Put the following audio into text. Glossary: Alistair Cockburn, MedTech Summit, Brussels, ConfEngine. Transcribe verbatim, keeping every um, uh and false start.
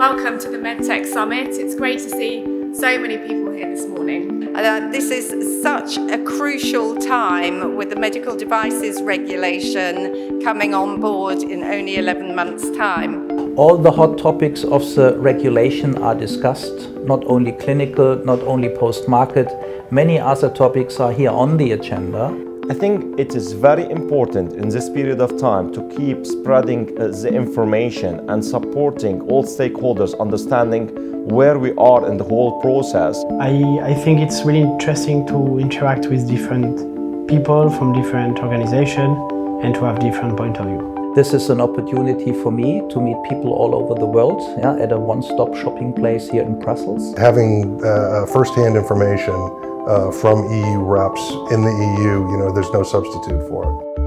Welcome to the MedTech Summit. It's great to see so many people here this morning. Uh, this is such a crucial time with the medical devices regulation coming on board in only eleven months' time. All the hot topics of the regulation are discussed, not only clinical, not only post-market. Many other topics are here on the agenda. I think it is very important in this period of time to keep spreading uh, the information and supporting all stakeholders understanding where we are in the whole process. I, I think it's really interesting to interact with different people from different organizations and to have different point of view. This is an opportunity for me to meet people all over the world, yeah, at a one-stop shopping place here in Brussels. Having uh, first-hand information Uh, from E U reps in the E U, you know, there's no substitute for it.